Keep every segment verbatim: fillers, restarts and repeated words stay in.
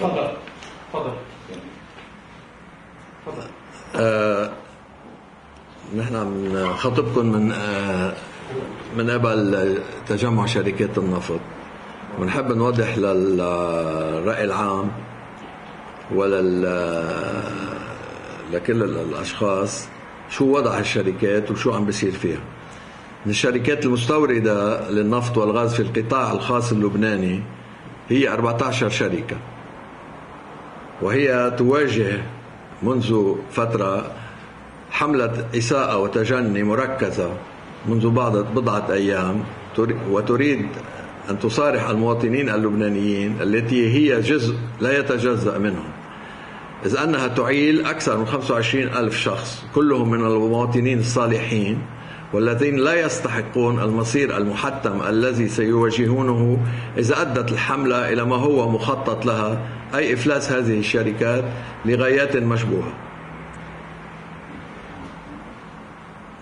تفضل تفضل تفضل. آه نحن عم نخاطبكم من آه من قبل تجمع شركات النفط. بنحب نوضح للرأي العام ولل لكل الأشخاص شو وضع الشركات وشو عم بيصير فيها. من الشركات المستوردة للنفط والغاز في القطاع الخاص اللبناني هي أربعة عشر شركة، وهي تواجه منذ فترة حملة إساءة وتجني مركزة منذ بعض بضعة أيام، وتريد أن تصارح المواطنين اللبنانيين التي هي جزء لا يتجزأ منهم، إذ أنها تعيل أكثر من خمسة وعشرين ألف شخص كلهم من المواطنين الصالحين والذين لا يستحقون المصير المحتم الذي سيواجهونه إذا أدت الحملة إلى ما هو مخطط لها، أي إفلاس هذه الشركات لغايات مشبوهة.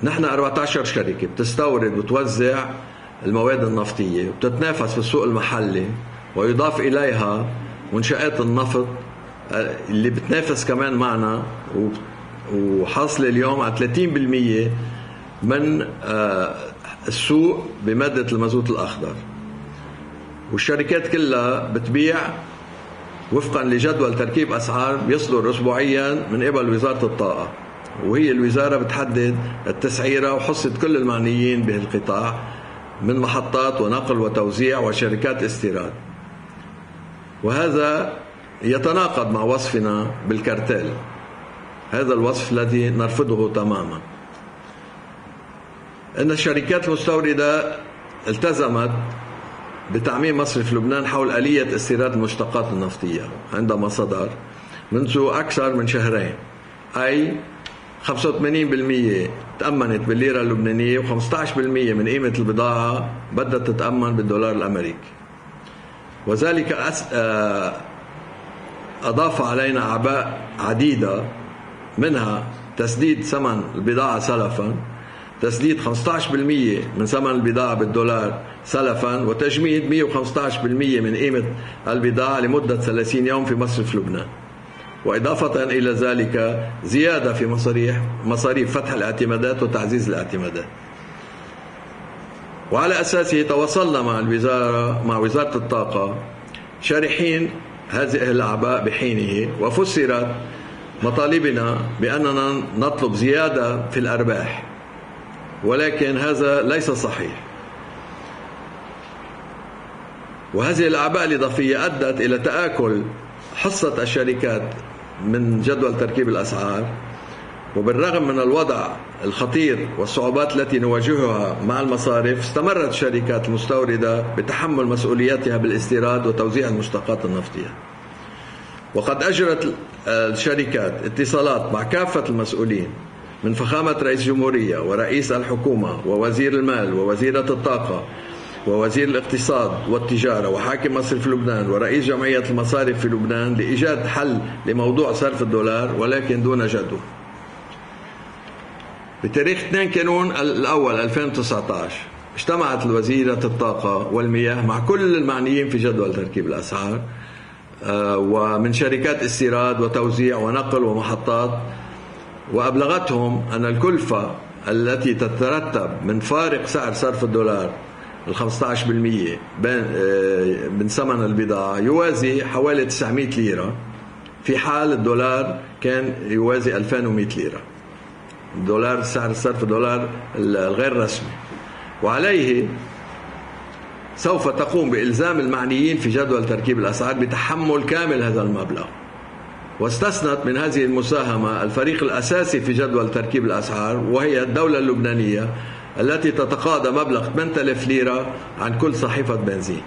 نحن أربعة عشر شركة بتستورد وتوزع المواد النفطية وبتتنافس في السوق المحلي، ويضاف إليها منشآت النفط اللي بتنافس كمان معنا وحاصل اليوم على ثلاثين بالمئة من السوق بمادة المازوت الأخضر. والشركات كلها بتبيع وفقا لجدول تركيب أسعار بيصدر أسبوعيا من قبل وزارة الطاقة، وهي الوزارة بتحدد التسعيرة وحصة كل المعنيين بهالقطاع من محطات ونقل وتوزيع وشركات استيراد، وهذا يتناقض مع وصفنا بالكارتيل، هذا الوصف الذي نرفضه تماما. إن الشركات المستوردة التزمت بتعميم مصرف لبنان حول آلية استيراد المشتقات النفطية عندما صدر منذ أكثر من شهرين، أي خمسة وثمانين بالمئة تأمنت بالليرة اللبنانية وخمسة عشر بالمئة من قيمة البضاعة بدها تتأمن بالدولار الأمريكي، وذلك أضاف علينا أعباء عديدة، منها تسديد ثمن البضاعة سلفاً، تسديد خمسة عشر بالمئة من ثمن البضاعة بالدولار سلفاً، وتجميد مئة وخمسة عشر بالمئة من قيمة البضاعة لمدة ثلاثين يوم في مصرف لبنان، وإضافة إلى ذلك زيادة في مصاريف مصاريف فتح الاعتمادات وتعزيز الاعتمادات. وعلى أساسه تواصلنا مع الوزارة مع وزارة الطاقة شارحين هذه الأعباء بحينه، وفسرت مطالبنا بأننا نطلب زيادة في الأرباح، ولكن هذا ليس صحيح. وهذه الأعباء الإضافية أدت إلى تآكل حصة الشركات من جدول تركيب الأسعار، وبالرغم من الوضع الخطير والصعوبات التي نواجهها مع المصارف، استمرت الشركات المستوردة بتحمل مسؤولياتها بالاستيراد وتوزيع المشتقات النفطية. وقد أجرت الشركات اتصالات مع كافة المسؤولين من فخامة رئيس الجمهورية ورئيس الحكومة ووزير المال ووزيرة الطاقة ووزير الاقتصاد والتجارة وحاكم مصرف لبنان ورئيس جمعية المصارف في لبنان لإيجاد حل لموضوع صرف الدولار، ولكن دون جدوى. بتاريخ اثنين كانون الأول ألفين وتسعة عشر اجتمعت وزيرة الطاقة والمياه مع كل المعنيين في جدول تركيب الأسعار ومن شركات استيراد وتوزيع ونقل ومحطات، وأبلغتهم أن الكلفة التي تترتب من فارق سعر صرف الدولار الخمسة عشر بالمئة من ثمن البضاعة يوازي حوالي تسعمئة ليرة، في حال الدولار كان يوازي ألفين ومئة ليرة، دولار سعر صرف الدولار الغير رسمي. وعليه سوف تقوم بإلزام المعنيين في جدول تركيب الأسعار بتحمل كامل هذا المبلغ. واستثنت من هذه المساهمة الفريق الأساسي في جدول تركيب الأسعار، وهي الدولة اللبنانية التي تتقاضى مبلغ ثمانية آلاف ليرة عن كل صحيفة بنزين.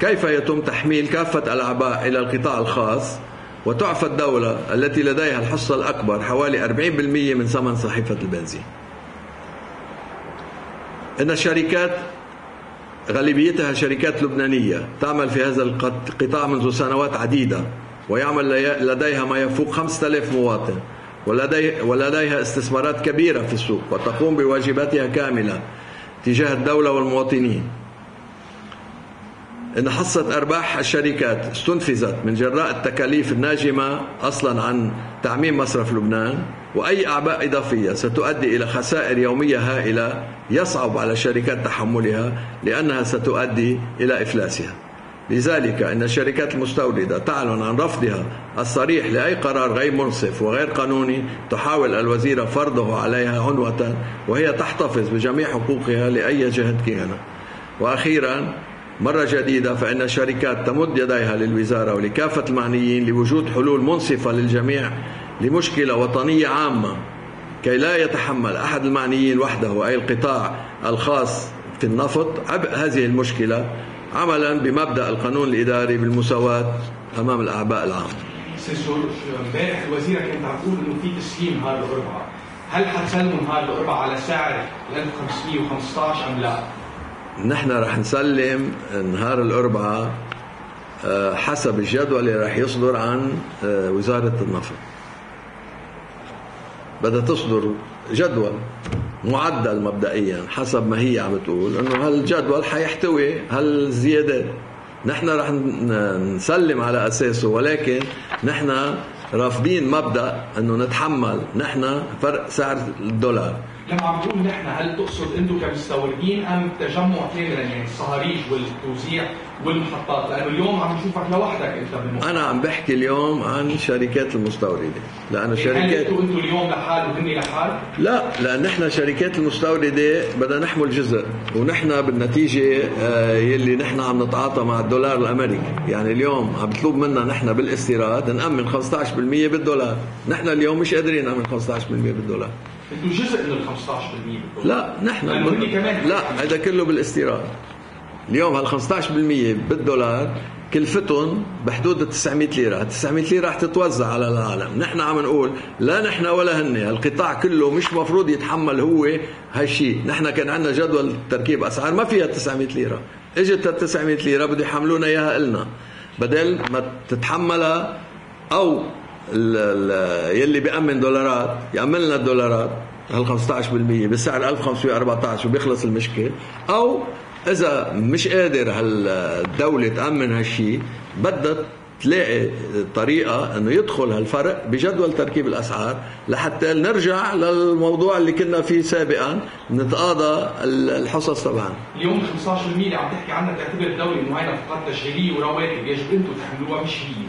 كيف يتم تحميل كافة الأعباء إلى القطاع الخاص وتعفى الدولة التي لديها الحصة الأكبر حوالي أربعين بالمئة من ثمن صحيفة البنزين؟ إن الشركات غالبيتها شركات لبنانية تعمل في هذا القطاع منذ سنوات عديدة، ويعمل لديها ما يفوق خمسة آلاف مواطن، ولديها استثمارات كبيرة في السوق، وتقوم بواجباتها كاملة تجاه الدولة والمواطنين. أن حصة أرباح الشركات استنفذت من جراء التكاليف الناجمة أصلا عن تعميم مصرف لبنان وأي أعباء إضافية ستؤدي إلى خسائر يومية هائلة يصعب على الشركات تحملها لأنها ستؤدي إلى إفلاسها. لذلك إن الشركات المستوردة تعلن عن رفضها الصريح لأي قرار غير منصف وغير قانوني تحاول الوزيرة فرضه عليها عنوة، وهي تحتفظ بجميع حقوقها لأي جهة كهنة. وأخيرا مرة جديدة فإن الشركات تمد يديها للوزارة ولكافة المعنيين لوجود حلول منصفة للجميع لمشكلة وطنية عامة، كي لا يتحمل أحد المعنيين وحده أي القطاع الخاص في النفط عبء هذه المشكلة، عملا بمبدأ القانون الإداري بالمساواة أمام الأعباء العامة. سيسور امبارح الوزيرة كانت عم تقول إنه في تسليم هذا الأربعة، هل حتسلموا هذا الأربعة على سعر ألف وخمسمئة وخمسة عشر أم لا؟ نحن رح نسلم نهار الأربعاء حسب الجدول اللي رح يصدر عن وزارة النفط. بدها تصدر جدول معدل مبدئيا حسب ما هي عم تقول انه هالجدول حيحتوي هالزيادات، نحن رح نسلم على اساسه، ولكن نحن رافضين مبدأ انه نتحمل نحن فرق سعر الدولار. لما عم بقول نحن، هل تقصد انتم كمستوردين ام تجمع كاملا يعني الصهاريج والتوزيع والمحطات؟ لانه اليوم عم نشوفك لوحدك انت بالموضوع. انا عم بحكي اليوم عن الشركات المستورده، لانه الشركات انتم انتم اليوم لحال وهن لحال؟ لا، لان نحن الشركات المستورده بدنا نحمل جزء، ونحن بالنتيجه يلي نحن عم نتعاطى مع الدولار الامريكي، يعني اليوم عم بطلب منا نحن بالاستيراد نامن خمسة عشر بالمئة بالدولار، نحن اليوم مش قادرين نامن خمسة عشر بالمئة بالدولار. انتم جزء من ال خمسة عشر بالمئة بالدولار. لا نحن بل... كمان لا، هذا كله بالاستيراد. اليوم هال خمسة عشر بالمئة بالدولار كلفتهم بحدود تسعمئة ليرة، تسعمئة ليرة رح تتوزع على العالم، نحن عم نقول لا نحن ولا هن، القطاع كله مش مفروض يتحمل هو هالشيء، نحن كان عندنا جدول تركيب اسعار ما فيها تسعمئة ليرة، اجت ال تسعمئة ليرة بده يحملونا اياها النا، بدل ما تتحملها او يلي بيأمن دولارات يأمن لنا الدولارات هال خمسة عشر بالمئة بسعر ألف وخمسمئة وأربعة عشر وبيخلص المشكلة، أو إذا مش قادر هالدولة تأمن هالشيء بدها تلاقي طريقة إنه يدخل هالفرق بجدول تركيب الأسعار لحتى نرجع للموضوع اللي كنا فيه سابقا نتقاضى الحصص تبعنا. اليوم خمسة عشر بالمئة اللي عم تحكي عنها تعتبر الدولة معينة فقط تشغيلية ورواتب يجب أنتم تحملوها مش هي.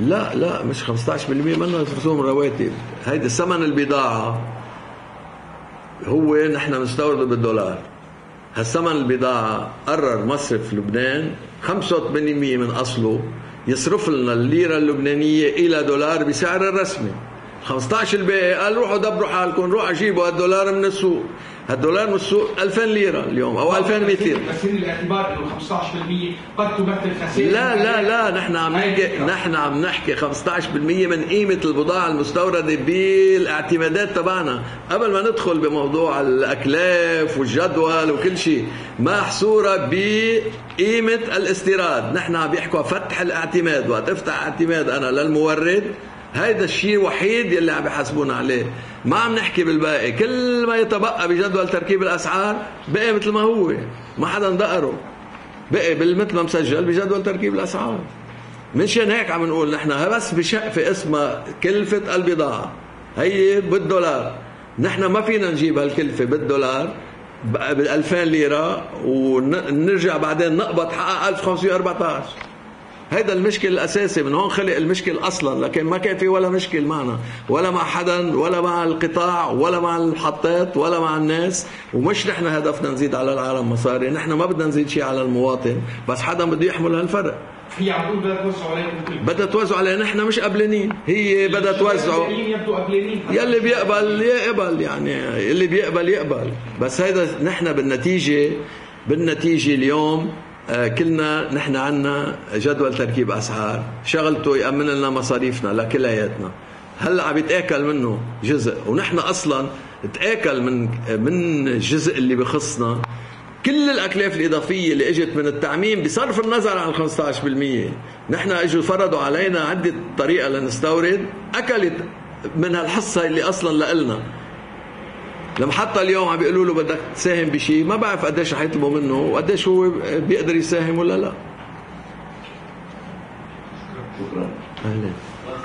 لا لا مش خمسة عشر بالمئة منها رسوم رواتب، هيدي ثمن البضاعة هو نحن بنستورده بالدولار، هالثمن البضاعة قرر مصرف لبنان خمسة وثمانين بالمئة من أصله يصرف لنا الليرة اللبنانية إلى دولار بسعر الرسمي، خمسة عشر الباقي قال روحوا دبروا حالكم، روحوا جيبوا هالدولار من السوق، هالدولار من السوق ألفين ليرة اليوم أو ألفين ومئتين. بس هن الاعتبار إنه خمسة عشر بالمئة قد تمثل خسائر. لا لا لا نحن عم نحكي نحن عم نحكي خمسة عشر بالمئة من قيمة البضاعة المستوردة بالاعتمادات تبعنا، قبل ما ندخل بموضوع الأكلاف والجدول وكل شيء، محصورة بقيمة الاستيراد، نحن عم بيحكوا فتح الاعتماد، وقت افتح اعتماد أنا للمورد هيدا الشيء الوحيد يلي عم بحاسبونا عليه، ما عم نحكي بالباقي، كل ما يتبقى بجدول تركيب الاسعار بقي مثل ما هو، ما حدا دقره، بقي مثل ما مسجل بجدول تركيب الاسعار. منشان هيك عم نقول نحن بس بشق في اسمها كلفة البضاعة، هي بالدولار، نحن ما فينا نجيب هالكلفة بالدولار بال ألفين ليرة ونرجع بعدين نقبض حقها ألف وخمسمئة وأربعة عشر. هيدا المشكل الاساسي، من هون خلق المشكل اصلا، لكن ما كان في ولا مشكل معنا ولا مع حدا ولا مع القطاع ولا مع المحطات ولا مع الناس، ومش نحن هدفنا نزيد على العالم مصاري، نحن ما بدنا نزيد شيء على المواطن، بس حدا بده يحمل هالفرق. هي عم تقول بدها توزعوا علينا، بدها توزعوا علينا، نحن مش قبلانين، هي بدها توزعوا، يلي بيقبل يقبل، يعني اللي بيقبل يقبل، بس هيدا نحن بالنتيجه بالنتيجه اليوم كلنا نحن عنا جدول تركيب أسعار شغلته يأمن لنا مصاريفنا لكلياتنا، هلا عم يتآكل منه جزء، ونحن أصلا تآكل من من الجزء اللي بخصنا كل الأكلاف الإضافية اللي إجت من التعميم بصرف النظر عن خمسة عشر بالمئة، نحن إجوا فرضوا علينا عدة طريقة لنستورد أكلت من هالحصة اللي أصلا لنا. لما حتى اليوم عم بيقولوا له بدك تساهم بشيء، ما بعرف قديش رح يطلبوا منه وقديش هو بيقدر يساهم ولا لا. شكرا. أهلا.